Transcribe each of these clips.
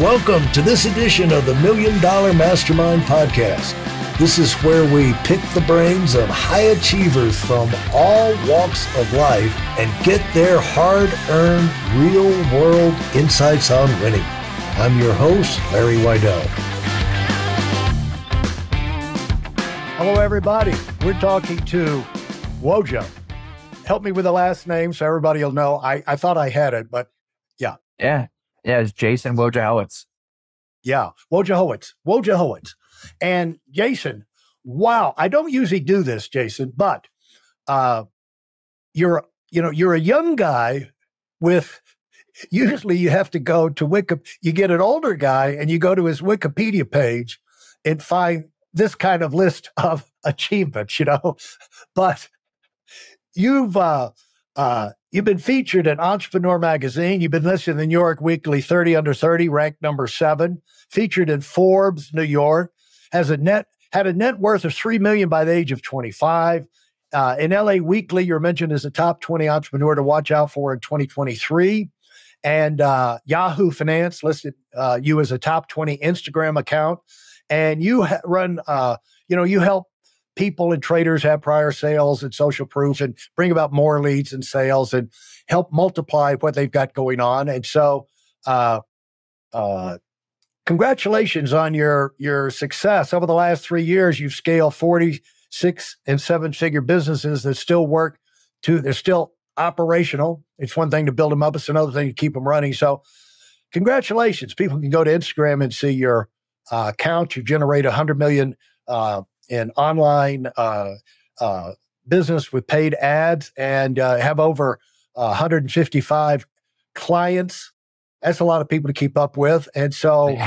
Welcome to this edition of the $1 Million Mastermind Podcast. This is where we pick the brains of high achievers from all walks of life and get their hard-earned, real-world insights on winning. I'm your host, Larry Weidel. Hello, everybody. We're talking to Wojo. Help me with the last name so everybody will know. I thought I had it, but yeah. Yeah, it's Jason Wojciechowicz. Yeah, Wojciechowicz. And Jason, wow, I don't usually do this, Jason, but you're a young guy with, usually you have to go to you get an older guy and you go to his Wikipedia page and find this kind of list of achievements, you know, but you've been featured in Entrepreneur Magazine. You've been listed in the New York Weekly 30 Under 30, ranked number 7, featured in Forbes, New York, had a net worth of $3 million by the age of 25. In LA Weekly, you're mentioned as a top 20 entrepreneur to watch out for in 2023. And Yahoo Finance listed you as a top 20 Instagram account. And you run, you help people and traders have prior sales and social proof and bring about more leads and sales and help multiply what they've got going on. And so congratulations on your success. Over the last 3 years, you've scaled 46 and 7-figure businesses that still work they're still operational. It's one thing to build them up. It's another thing to keep them running. So congratulations. People can go to Instagram and see your account. You generate 100 million in online business with paid ads and have over 155 clients. That's a lot of people to keep up with. And so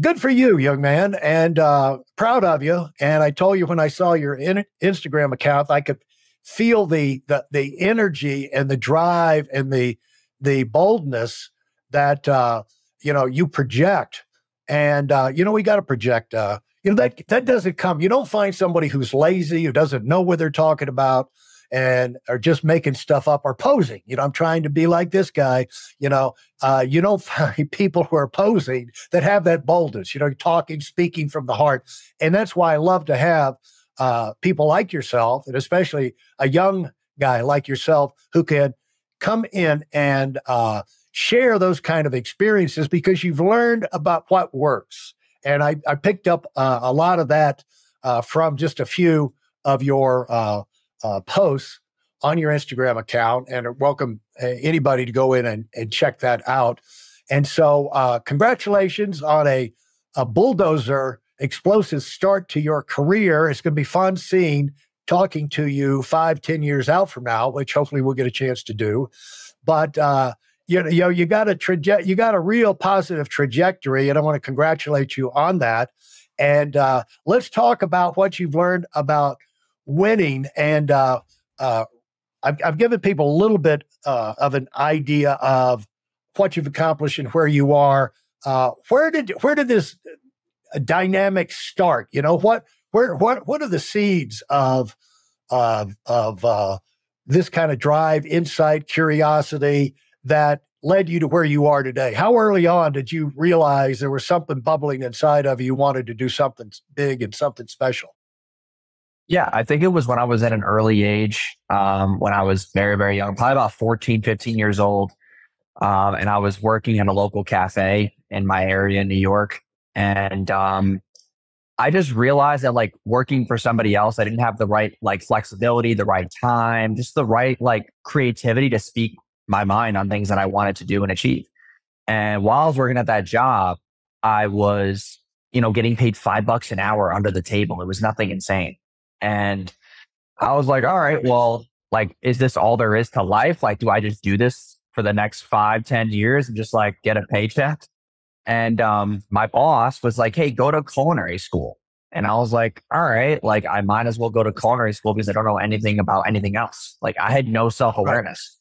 good for you, young man, and proud of you. And I told you when I saw your Instagram account, I could feel the energy and the drive and the boldness that, you project. And, we got to project, that doesn't come. You don't find somebody who's lazy, who doesn't know what they're talking about, and are just making stuff up or posing. You know, I'm trying to be like this guy. You know, you don't find people who are posing that have that boldness, you know, talking, speaking from the heart. And that's why I love to have people like yourself, and especially a young guy like yourself who can come in and share those kind of experiences, because you've learned about what works. And I picked up a lot of that from just a few of your posts on your Instagram account, and welcome anybody to go in and check that out. And so congratulations on a bulldozer explosive start to your career. It's going to be fun talking to you 5-10 years out from now, which hopefully we'll get a chance to do. But you got a real positive trajectory, and I want to congratulate you on that. And let's talk about what you've learned about winning. And I've given people a little bit of an idea of what you've accomplished and where you are. Where did this dynamic start? You know, what are the seeds of this kind of drive, insight, curiosity that led you to where you are today? How early on did you realize there was something bubbling inside of you, wanted to do something big and something special? Yeah, I think it was when I was at an early age, when I was very, very young, probably about 14, 15 years old. And I was working in a local cafe in my area in New York. And I just realized that, like, working for somebody else, I didn't have the right, like, flexibility, the right time, just the right, like, creativity to speak my mind on things that I wanted to do and achieve. And while I was working at that job, I was, getting paid $5 an hour under the table. It was nothing insane. And I was like, all right, well, like, is this all there is to life? Like, do I just do this for the next 5-10 years and just, like, get a paycheck? And my boss was like, hey, go to culinary school. And I was like, all right, like, I might as well go to culinary school because I don't know anything about anything else. Like, I had no self-awareness.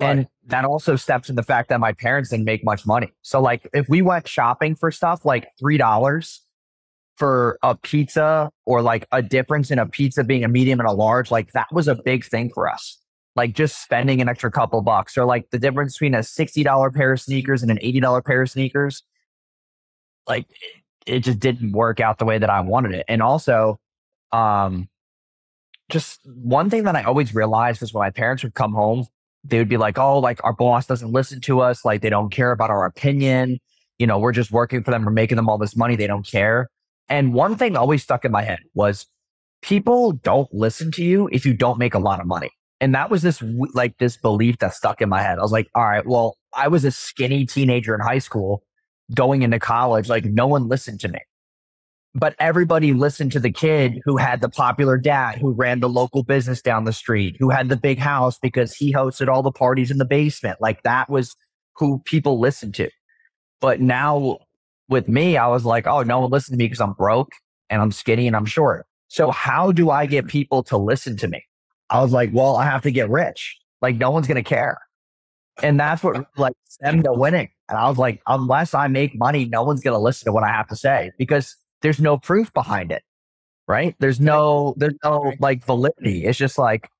Right. And that also steps in the fact that my parents didn't make much money. So, like, if we went shopping for stuff, like $3 for a pizza, or like a difference in a pizza being a medium and a large, like, that was a big thing for us. Like, just spending an extra couple bucks, or like the difference between a $60 pair of sneakers and an $80 pair of sneakers. like it just didn't work out the way that I wanted it. And also, just one thing that I always realized was when my parents would come home, they would be like, oh, like our boss doesn't listen to us. Like they don't care about our opinion. You know, we're just working for them. We're making them all this money. They don't care. And one thing that always stuck in my head was people don't listen to you if you don't make a lot of money. And that was this like this belief that stuck in my head. I was like, all right, well, I was a skinny teenager in high school going into college. Like no one listened to me, but everybody listened to the kid who had the popular dad, who ran the local business down the street, who had the big house because he hosted all the parties in the basement. Like that was who people listened to. But now with me, I was like, oh, no one listened to me because I'm broke and I'm skinny and I'm short. So how do I get people to listen to me? I was like, well, I have to get rich. Like no one's going to care. And that's what like stemmed to winning. And I was like, unless I make money, no one's going to listen to what I have to say because there's no proof behind it, right? There's no like validity. It's just like,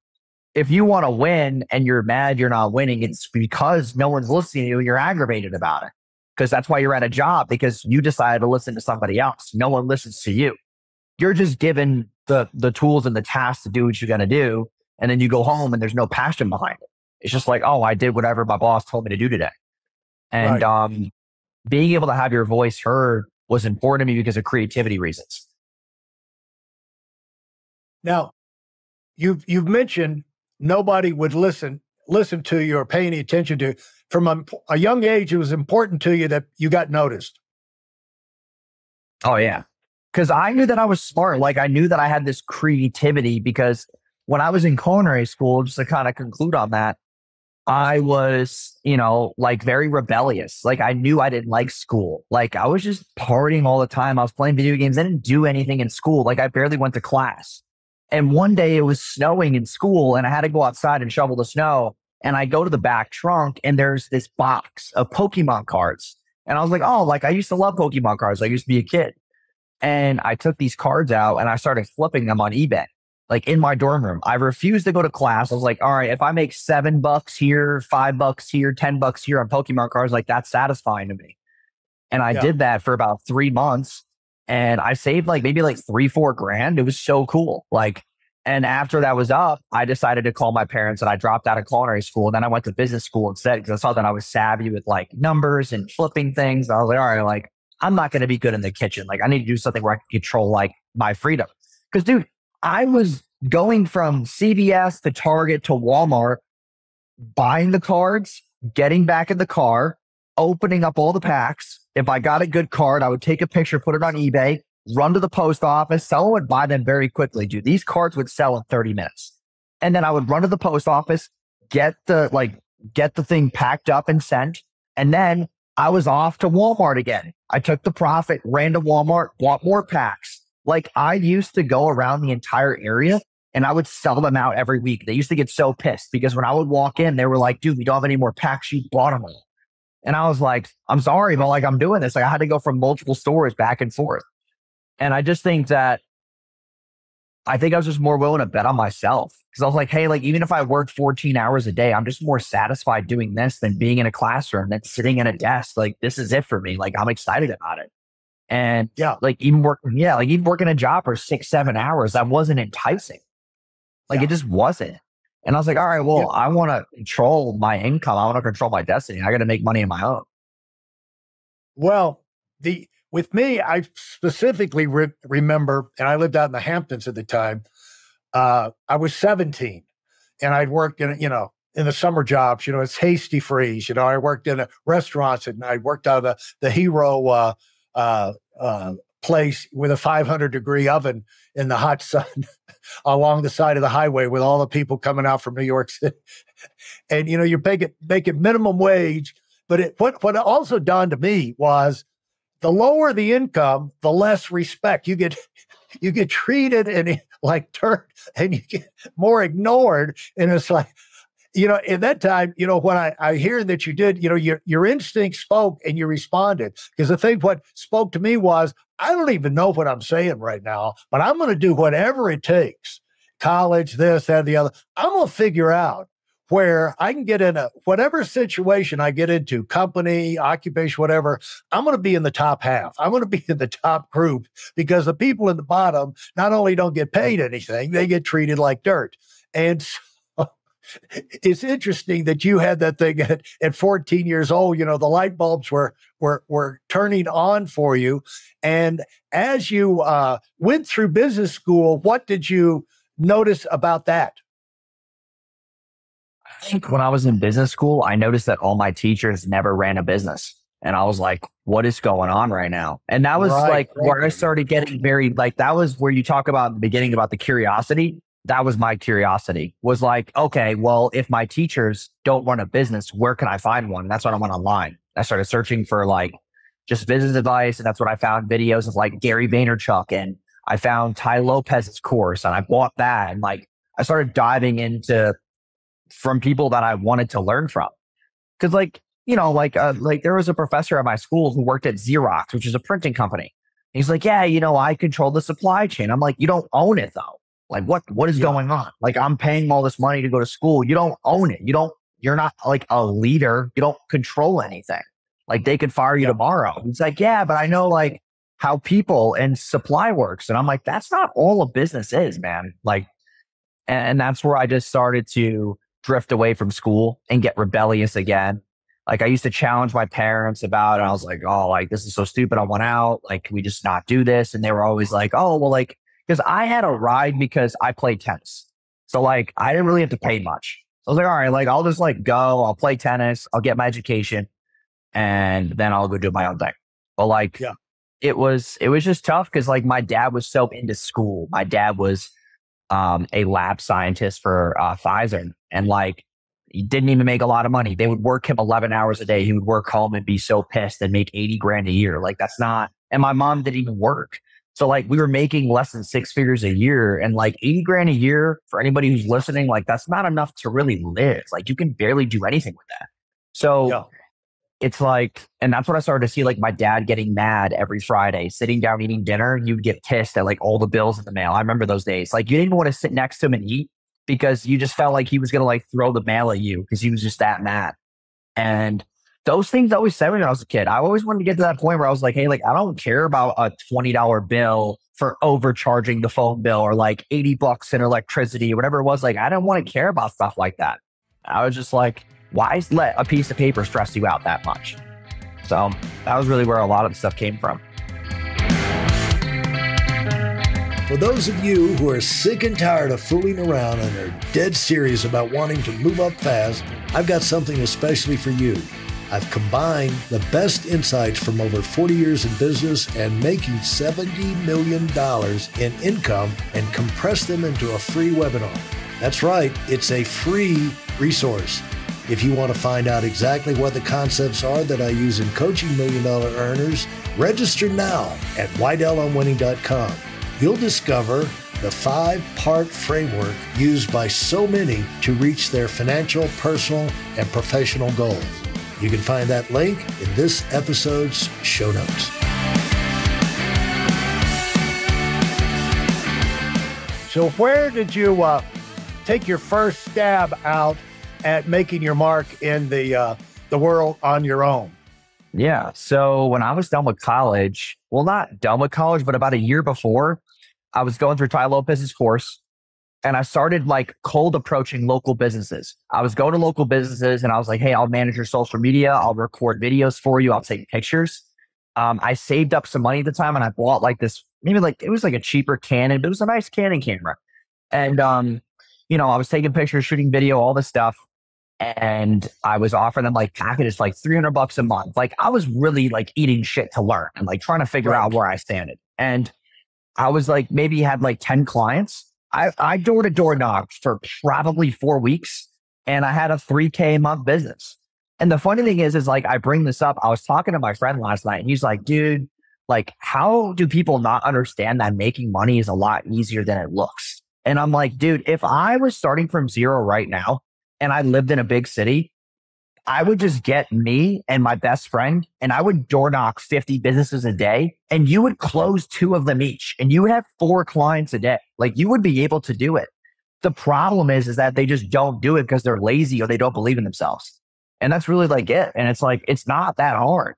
if you want to win and you're mad you're not winning, it's because no one's listening to you and you're aggravated about it. Because that's why you're at a job, because you decided to listen to somebody else. No one listens to you. You're just given the tools and the tasks to do what you're going to do. And then you go home and there's no passion behind it. It's just like, oh, I did whatever my boss told me to do today. And right. Being able to have your voice heard was important to me because of creativity reasons. Now, you've mentioned nobody would listen to you or pay any attention to you. From a young age, it was important to you that you got noticed. Oh, yeah. Because I knew that I was smart. Like I knew that I had this creativity because when I was in culinary school, just to kind of conclude on that, I was, you know, like very rebellious. Like I knew I didn't like school. Like I was just partying all the time. I was playing video games. I didn't do anything in school. Like I barely went to class. And one day it was snowing in school and I had to go outside and shovel the snow. And I go to the back trunk and there's this box of Pokemon cards. And I was like, oh, like I used to love Pokemon cards. I used to be a kid. And I took these cards out and I started flipping them on eBay, like in my dorm room. I refused to go to class. I was like, all right, if I make $7 here, $5 here, $10 here on Pokemon cards, like that's satisfying to me. And I did that for about 3 months and I saved like maybe like $3,000-$4,000. It was so cool. Like, and after that was up, I decided to call my parents and I dropped out of culinary school. And then I went to business school instead because I saw that I was savvy with like numbers and flipping things. I was like, all right, like, I'm not going to be good in the kitchen. Like I need to do something where I can control like my freedom. Because dude, I was going from CVS to Target to Walmart, buying the cards, getting back in the car, opening up all the packs. If I got a good card, I would take a picture, put it on eBay, run to the post office. Someone would buy them very quickly. Dude, these cards would sell in 30 minutes. And then I would run to the post office, get the thing packed up and sent. And then I was off to Walmart again. I took the profit, ran to Walmart, bought more packs. Like I used to go around the entire area and I would sell them out every week. They used to get so pissed because when I would walk in, they were like, dude, we don't have any more packs. You bought them all. And I was like, I'm sorry, but like I'm doing this. Like I had to go from multiple stores back and forth. And I just think that I was just more willing to bet on myself because I was like, hey, like even if I worked 14 hours a day, I'm just more satisfied doing this than being in a classroom, than sitting at a desk. Like this is it for me. Like I'm excited about it. And even working a job for 6-7 hours, that wasn't enticing. Like it just wasn't. And I was like, all right, well, I want to control my income. I want to control my destiny. I got to make money on my own. Well, with me, I specifically remember, and I lived out in the Hamptons at the time, I was 17 and I'd worked in the summer jobs, it's Hasty Freeze, I worked in restaurants and I worked out of the Hero place with a 500-degree oven in the hot sun along the side of the highway with all the people coming out from New York City. And, you make it minimum wage. But what also dawned to me was, the lower the income, the less respect you get treated and like dirt, and you get more ignored. And it's like, in that time, when I hear that you did, your instinct spoke and you responded. Because what spoke to me was, I don't even know what I'm saying right now, but I'm going to do whatever it takes. College, this, that, and the other. I'm going to figure out where I can get in a, whatever situation I get into, company, occupation, whatever, I'm going to be in the top half. I'm going to be in the top group because the people in the bottom not only don't get paid anything, they get treated like dirt. And so it's interesting that you had that thing at 14 years old, you know, the light bulbs were turning on for you. And as you went through business school, what did you notice about that? I think when I was in business school, I noticed that all my teachers never ran a business. And I was like, what is going on right now? And that was where I started getting very, like, that was where you talk about in the beginning about the curiosity. That was my curiosity, was like, okay, well, if my teachers don't run a business, where can I find one? And that's when I went online. I started searching for like just business advice. And that's what I found videos of like Gary Vaynerchuk. And I found Ty Lopez's course and I bought that. And like, I started diving into from people that I wanted to learn from. Cause like, you know, like there was a professor at my school who worked at Xerox, which is a printing company. And he's like, yeah, you know, I control the supply chain. I'm like, you don't own it though. Like what is going on? Like I'm paying all this money to go to school. You don't own it. You don't, you're not like a leader. You don't control anything. Like they could fire you tomorrow. It's like, yeah, but I know like how people and supply works. And I'm like, that's not all a business is, man. Like, and that's where I just started to drift away from school and get rebellious again. Like I used to challenge my parents about, and I was like, oh, like this is so stupid. I went out. Like, can we just not do this? And they were always like, oh, well, like, because I had a ride because I played tennis. So like, I didn't really have to pay much. So I was like, all right, like I'll just like go, I'll play tennis, I'll get my education and then I'll go do my own thing. But like, it was just tough because like my dad was so into school. My dad was a lab scientist for Pfizer and like, he didn't even make a lot of money. They would work him 11 hours a day. He would work home and be so pissed and make 80 grand a year. Like that's not, and my mom didn't even work. So like we were making less than 6 figures a year and like 80 grand a year for anybody who's listening, like that's not enough to really live. Like you can barely do anything with that. So it's like, and that's what I started to see, like my dad getting mad every Friday, sitting down, eating dinner, you'd get pissed at like all the bills in the mail. I remember those days. Like you didn't want to sit next to him and eat because you just felt like he was going to like throw the mail at you because he was just that mad. And those things I always said when I was a kid. I always wanted to get to that point where I was like, hey, like, I don't care about a $20 bill for overcharging the phone bill or like $80 in electricity or whatever it was. Like, I didn't want to care about stuff like that. I was just like, why let a piece of paper stress you out that much? So that was really where a lot of the stuff came from. For those of you who are sick and tired of fooling around and are dead serious about wanting to move up fast, I've got something especially for you. I've combined the best insights from over 40 years in business and making $70 million in income and compressed them into a free webinar. That's right, it's a free resource. If you want to find out exactly what the concepts are that I use in coaching million-dollar earners, register now at WEIDELONWINNING.com. You'll discover the 5-part framework used by so many to reach their financial, personal, and professional goals. You can find that link in this episode's show notes. So where did you take your first stab out at making your mark in the world on your own? Yeah. So when I was done with college, well, not done with college, but about a year before, I was going through Ty Lopez's course. And I started like cold approaching local businesses. I was going to local businesses and I was like, hey, I'll manage your social media. I'll record videos for you. I'll take pictures. I saved up some money at the time and I bought like this, maybe like, it was like a cheaper Canon, but it was a nice Canon camera. And, you know, I was taking pictures, shooting video, all this stuff. And I was offering them like packages, like $300 a month. Like I was really like eating shit to learn and like trying to figure out where I stand. And I was like, maybe had like 10 clients. I door to door knocked for probably 4 weeks and I had a $3K a month business. And the funny thing is like, I bring this up. I was talking to my friend last night and he's like, dude, like, how do people not understand that making money is a lot easier than it looks? And I'm like, dude, if I was starting from zero right now and I lived in a big city, I would just get me and my best friend and I would door knock 50 businesses a day and you would close 2 of them each and you would have 4 clients a day. Like you would be able to do it. The problem is that they just don't do it because they're lazy or they don't believe in themselves. And that's really like it. And it's like, it's not that hard.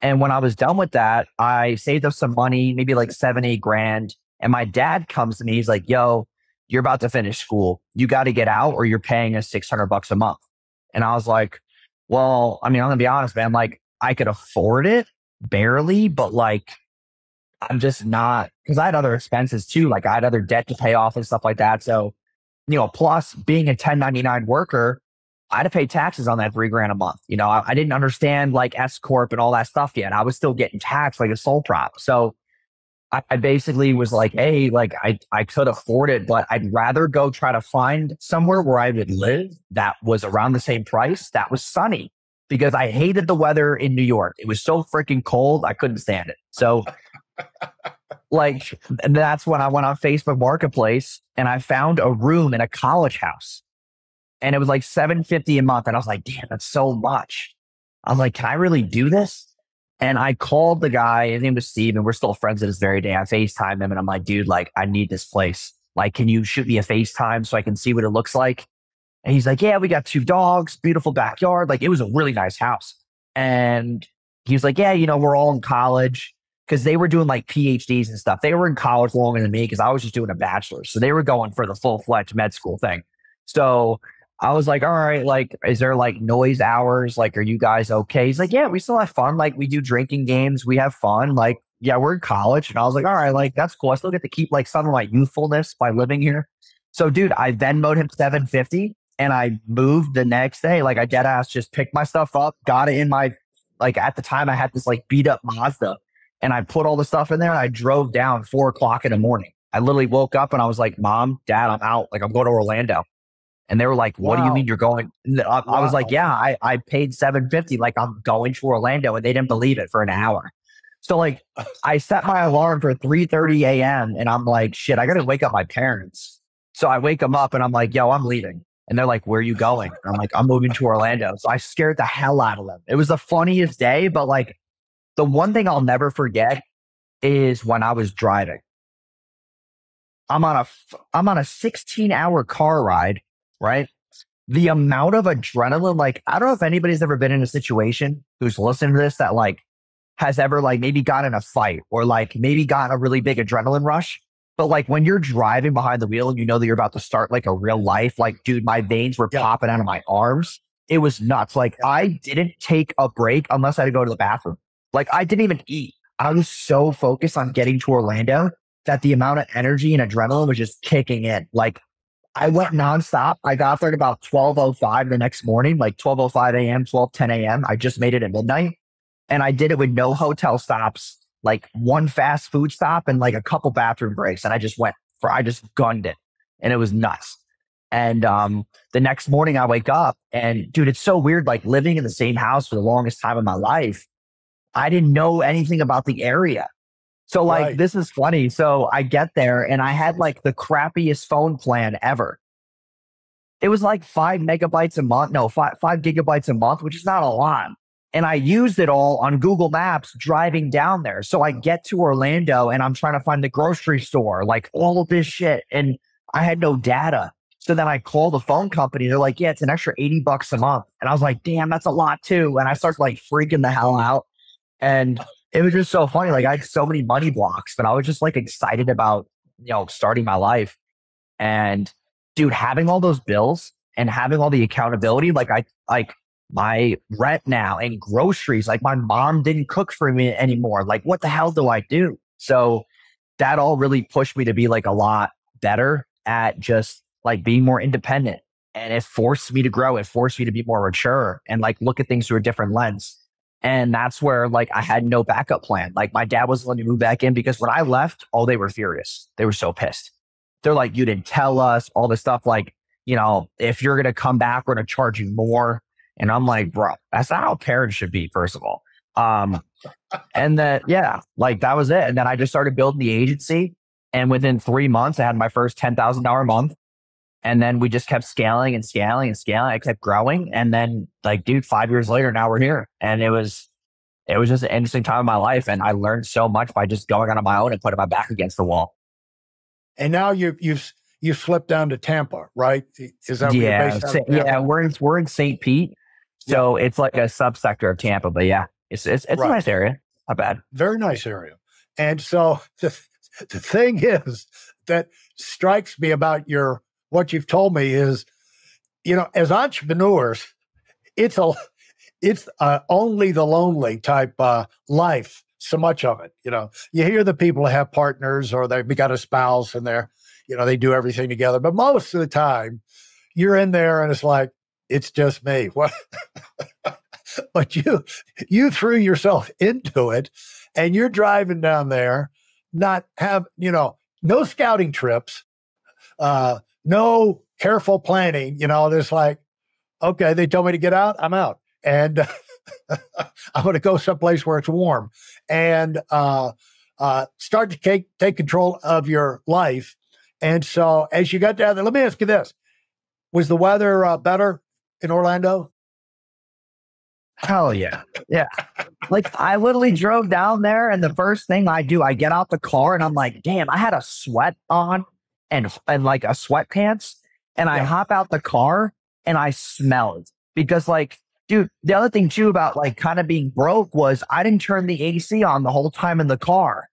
And when I was done with that, I saved up some money, maybe like $7,000-8,000. And my dad comes to me, he's like, yo, you're about to finish school. You got to get out or you're paying us $600 a month. And I was like, well, I mean, I'm gonna be honest, man. Like, I could afford it barely, but like, I'm just not, because I had other expenses too. Like I had other debt to pay off and stuff like that. So, you know, plus being a 1099 worker, I had to pay taxes on that $3,000 a month. You know, I didn't understand like S Corp and all that stuff yet. I was still getting taxed like a sole prop. So I basically was like, hey, like I could afford it, but I'd rather go try to find somewhere where I would live that was around the same price, that was sunny, because I hated the weather in New York. It was so freaking cold. I couldn't stand it. So like, that's when I went on Facebook Marketplace and I found a room in a college house. And it was like $750 a month. And I was like, damn, that's so much. I'm like, can I really do this? And I called the guy, his name was Steve, and we're still friends to this very day. I FaceTime him and I'm like, dude, like, I need this place. Like, can you shoot me a FaceTime so I can see what it looks like? And he's like, yeah, we got 2 dogs, beautiful backyard. Like, it was a really nice house. And he was like, yeah, you know, we're all in college, because they were doing like PhDs and stuff. They were in college longer than me because I was just doing a bachelor's. So they were going for the full-fledged med school thing. So I was like, all right, like, is there like noise hours? Like, are you guys okay? He's like, yeah, we still have fun. Like, we do drinking games. We have fun. Like, yeah, we're in college. And I was like, all right, like, that's cool. I still get to keep like some of my youthfulness by living here. So dude, I Venmo'd him $750 and I moved the next day. Like, I dead ass just picked my stuff up, got it in my, like, at the time I had this like beat up Mazda and I put all the stuff in there and I drove down 4 o'clock in the morning. I literally woke up and I was like, Mom, Dad, I'm out. Like, I'm going to Orlando. And they were like, what do you mean you're going? I was like, yeah, I paid $750. Like, I'm going to Orlando. And they didn't believe it for an hour. So like, I set my alarm for 3:30 a.m. And I'm like, shit, I got to wake up my parents. So I wake them up and I'm like, yo, I'm leaving. And they're like, where are you going? And I'm like, I'm moving to Orlando. So I scared the hell out of them. It was the funniest day. But like, the one thing I'll never forget is when I was driving. I'm on a 16-hour car ride. Right? The amount of adrenaline, like, I don't know if anybody's ever been in a situation who's listening to this that like has ever like maybe got in a fight or like maybe got a really big adrenaline rush. But like when you're driving behind the wheel and you know that you're about to start like a real life, like, dude, my veins were popping out of my arms. It was nuts. Like, I didn't take a break unless I had to go to the bathroom. Like, I didn't even eat. I was so focused on getting to Orlando that the amount of energy and adrenaline was just kicking in. Like, I went nonstop. I got there at about 12:05 the next morning, like 12:05 a.m., 12:10 a.m. I just made it at midnight. And I did it with no hotel stops, like one fast food stop and like a couple bathroom breaks. And I just gunned it. And it was nuts. And the next morning I wake up and dude, it's so weird, like living in the same house for the longest time of my life. I didn't know anything about the area. So like, This is funny. So I get there and I had like the crappiest phone plan ever. It was like 5 gigabytes a month, which is not a lot. And I used it all on Google Maps driving down there. So I get to Orlando and I'm trying to find the grocery store, like all of this shit. And I had no data. So then I call the phone company. They're like, yeah, it's an extra $80 a month. And I was like, damn, that's a lot too. And I started like freaking the hell out. And it was just so funny. Like, I had so many money blocks, but I was just like excited about, you know, starting my life. And dude, having all those bills and having all the accountability, like my rent now and groceries, like my mom didn't cook for me anymore. Like, what the hell do I do? So that all really pushed me to be like a lot better at just like being more independent. And it forced me to grow. It forced me to be more mature and like look at things through a different lens. And that's where like I had no backup plan. Like, my dad wasn't letting me move back in because when I left, they were furious. They were so pissed. They're like, you didn't tell us all this stuff. Like, you know, if you're going to come back, we're going to charge you more. And I'm like, bro, that's not how parents should be, first of all. Like that was it. And then I just started building the agency. And within 3 months, I had my first $10,000 a month. And then we just kept scaling and scaling and scaling. I kept growing. And then like, dude, 5 years later, now we're here. And it was just an interesting time in my life. And I learned so much by just going out on my own and putting my back against the wall. And now you've you flip down to Tampa, right? Is that where you're based out of Tampa? Yeah, we're in St. Pete. So it's like a subsector of Tampa, but yeah, it's a nice area. Not bad. Very nice area. And so the thing is that strikes me about what you've told me is, you know, as entrepreneurs, it's only the lonely type life, so much of it. You know, you hear the people have partners or they've got a spouse and they're, you know, they do everything together. But most of the time you're in there and it's like, it's just me. What? But you threw yourself into it and you're driving down there, no scouting trips, no careful planning, you know, there's like, okay, they told me to get out, I'm out. And I'm going to go someplace where it's warm and start to take control of your life. And so as you got down there, let me ask you this. Was the weather better in Orlando? Hell yeah. Yeah. Like I literally drove down there and the first thing I do, I get out the car and I'm like, damn, I had a sweat on and like a sweatpants and I hop out the car and I smelled because like, dude, the other thing too about like kind of being broke was I didn't turn the AC on the whole time in the car.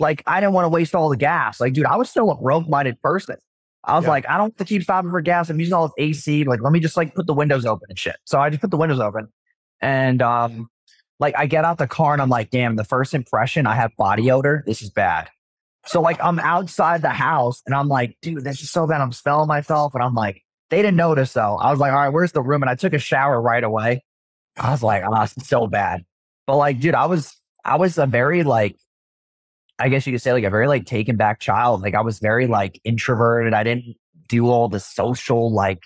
Like I didn't want to waste all the gas. Like, dude, I was still a broke-minded person. I was like, I don't have to keep stopping for gas. I'm using all this AC. Like, let me just like put the windows open and shit. So I just put the windows open. And like I get out the car and I'm like, damn, the first impression, I have body odor. This is bad. So like I'm outside the house and I'm like, dude, this is so bad. I'm smelling myself. And I'm like, they didn't notice though. I was like, all right, where's the room? And I took a shower right away. I was like, oh, it's so bad. But like, dude, I was a very like, I guess you could say like a very like taken back child. Like I was very like introverted. I didn't do all the social, like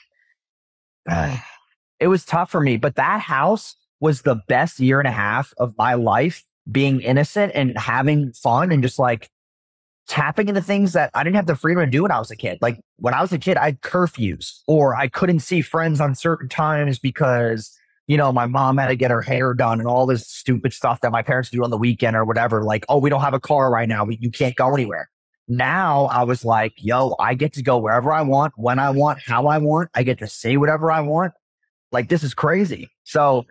it was tough for me, but that house was the best year and a half of my life being innocent and having fun and just like tapping into things that I didn't have the freedom to do when I was a kid. Like when I was a kid, I had curfews or I couldn't see friends on certain times because, you know, my mom had to get her hair done and all this stupid stuff that my parents do on the weekend or whatever. Like, oh, we don't have a car right now. You can't go anywhere. Now I was like, yo, I get to go wherever I want, when I want, how I want. I get to say whatever I want. Like, this is crazy. So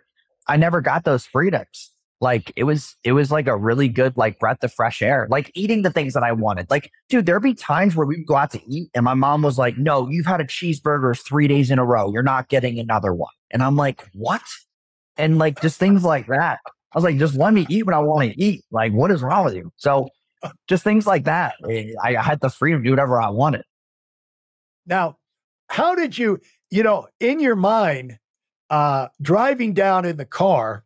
I never got those freedoms. Like it was like a really good, like breath of fresh air, like eating the things that I wanted. Like, dude, there'd be times where we would go out to eat and my mom was like, no, you've had a cheeseburger 3 days in a row. You're not getting another one. And I'm like, what? And like, just things like that. I was like, just let me eat what I want to eat. Like, what is wrong with you? So just things like that. I had the freedom to do whatever I wanted. Now, how did you, you know, in your mind, driving down in the car,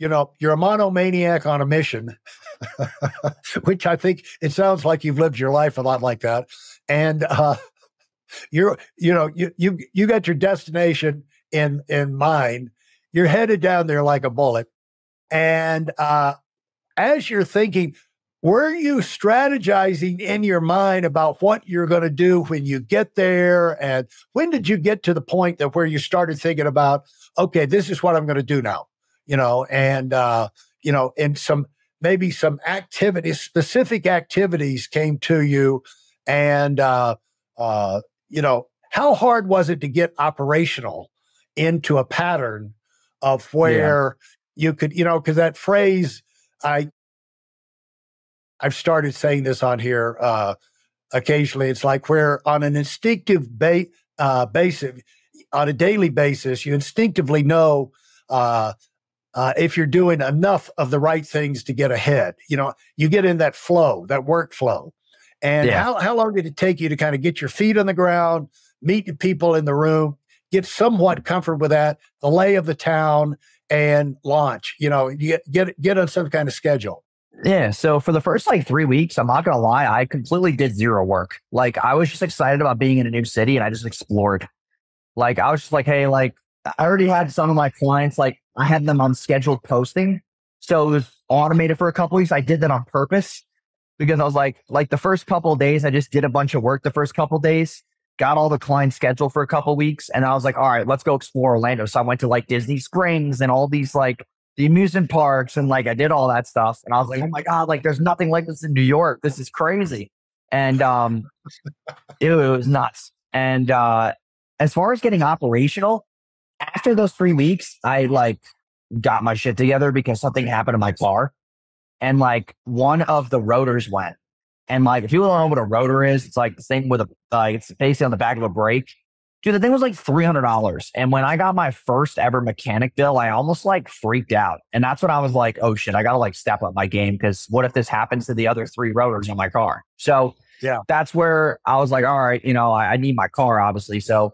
you know, you're a monomaniac on a mission, which I think it sounds like you've lived your life a lot like that. And you got your destination in mind. You're headed down there like a bullet. And as you're thinking, were you strategizing in your mind about what you're going to do when you get there? And when did you get to the point that where you started thinking about, okay, this is what I'm going to do now? You know, and, you know, and maybe some activities, specific activities came to you and, you know, how hard was it to get operational into a pattern of where you could, you know, cause that phrase, I've started saying this on here, occasionally, it's like where on an instinctive basis, on a daily basis, you instinctively know, if you're doing enough of the right things to get ahead, you know, you get in that flow, that workflow. And how long did it take you to kind of get your feet on the ground, meet the people in the room, get somewhat comfort with that, the lay of the town and launch, you know, get on some kind of schedule? Yeah. So for the first like 3 weeks, I'm not going to lie, I completely did zero work. Like I was just excited about being in a new city and I just explored. Like I was just like, hey, like I already had some of my clients, like I had them on scheduled posting. So it was automated for a couple weeks. I did that on purpose because I was like the first couple of days, I just did a bunch of work the first couple of days, got all the clients scheduled for a couple of weeks. And I was like, all right, let's go explore Orlando. So I went to like Disney Springs and all these like the amusement parks. And like, I did all that stuff. And I was like, oh my God, like there's nothing like this in New York. This is crazy. And it was nuts. And as far as getting operational, after those 3 weeks, I like got my shit together because something happened to my car. And like one of the rotors went. And like, if you don't know what a rotor is, it's like the same with a, it's basically on the back of a brake. Dude, the thing was like $300. And when I got my first ever mechanic bill, I almost like freaked out. And that's when I was like, oh shit, I got to like step up my game. Cause what if this happens to the other three rotors on my car? So yeah, that's where I was like, all right, you know, I need my car obviously. So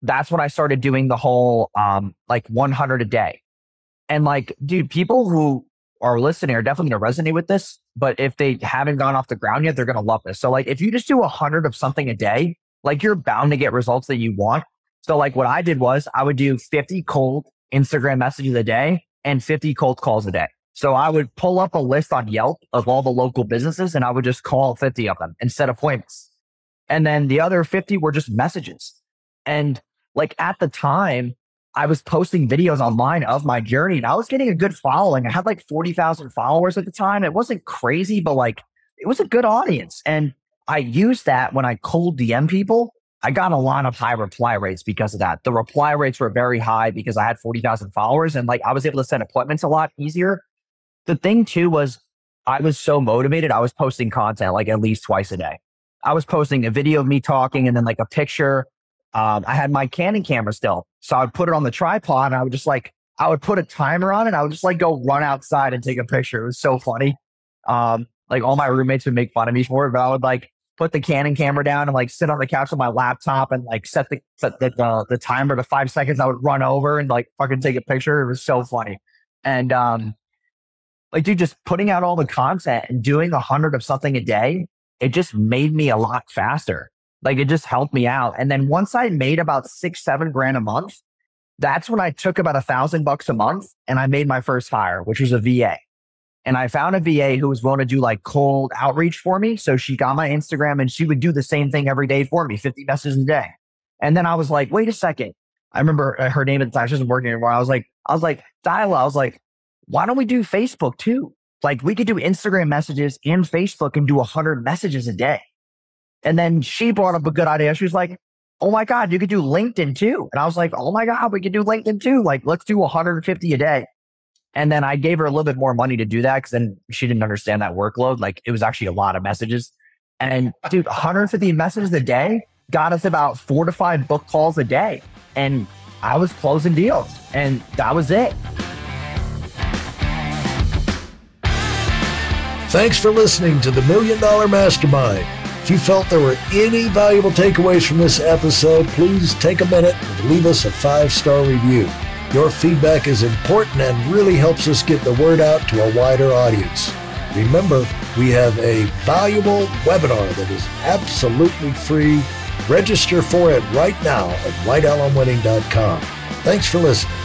that's when I started doing the whole, like 100 a day. And like, dude, people who are listening are definitely going to resonate with this, but if they haven't gone off the ground yet, they're going to love this. So like, if you just do 100 of something a day, like you're bound to get results that you want. So like what I did was I would do 50 cold Instagram messages a day and 50 cold calls a day. So I would pull up a list on Yelp of all the local businesses and I would just call 50 of them and set appointments. And then the other 50 were just messages. And like at the time, I was posting videos online of my journey and I was getting a good following. I had like 40,000 followers at the time. It wasn't crazy, but like it was a good audience. And I used that when I cold DM people. I got a lot of high reply rates because of that. The reply rates were very high because I had 40,000 followers and like I was able to set appointments a lot easier. The thing too was I was so motivated. I was posting content like at least twice a day. I was posting a video of me talking and then like a picture. I had my Canon camera still. So I would put it on the tripod and I would just like, I would put a timer on it. I would just like go run outside and take a picture. It was so funny. Like all my roommates would make fun of me for it, but I would like put the Canon camera down and like sit on the couch with my laptop and like set the timer to 5 seconds. I would run over and like fucking take a picture. It was so funny. And like, dude, just putting out all the content and doing 100 of something a day, it just made me a lot faster. Like it just helped me out. And then once I made about $6-7 grand a month, that's when I took about $1,000 a month and I made my first hire, which was a VA. And I found a VA who was willing to do like cold outreach for me. So she got my Instagram and she would do the same thing every day for me, 50 messages a day. And then I was like, wait a second. I remember her name at the time, she wasn't working anymore. I was like, Dyla, I was like, why don't we do Facebook too? Like we could do Instagram messages and Facebook and do 100 messages a day. And then she brought up a good idea. She was like, oh my God, you could do LinkedIn too. And I was like, oh my God, we could do LinkedIn too. Like, let's do 150 a day. And then I gave her a little bit more money to do that because then she didn't understand that workload. Like it was actually a lot of messages. And dude, 150 messages a day got us about 4 to 5 book calls a day. And I was closing deals and that was it. Thanks for listening to the Million Dollar Mastermind. If you felt there were any valuable takeaways from this episode, please take a minute and leave us a 5-star review. Your feedback is important and really helps us get the word out to a wider audience. Remember, we have a valuable webinar that is absolutely free. Register for it right now at WEIDELONWINNING.com. Thanks for listening.